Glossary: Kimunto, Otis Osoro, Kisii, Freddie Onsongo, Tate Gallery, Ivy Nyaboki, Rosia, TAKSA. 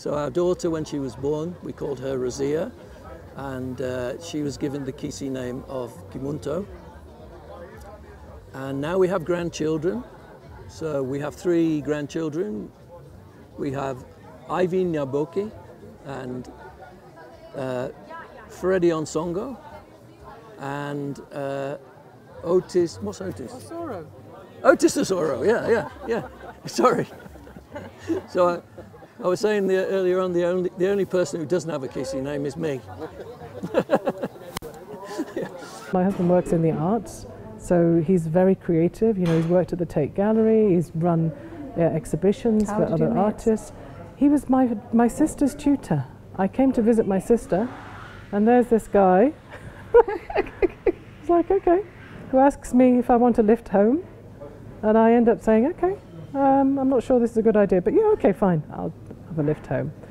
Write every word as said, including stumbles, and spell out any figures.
So our daughter, when she was born, we called her Rosia, and uh, she was given the Kisii name of Kimunto. And now we have grandchildren. So we have three grandchildren. We have Ivy Nyaboki and uh, Freddie Onsongo and uh, Otis, what's Otis? Osoro. Otis Osoro, yeah, yeah, yeah. Sorry. So I, I was saying the, earlier on, the only, the only person who doesn't have a Kisii name is me. Yeah. My husband works in the arts, so he's very creative. You know, he's worked at the Tate Gallery, he's run uh, exhibitions How for other artists. He was my, my sister's tutor. I came to visit my sister, and there's this guy. It's like, okay, who asks me if I want a lift home, and I end up saying, okay, um, I'm not sure this is a good idea, but yeah, okay, fine, I'll have a lift home.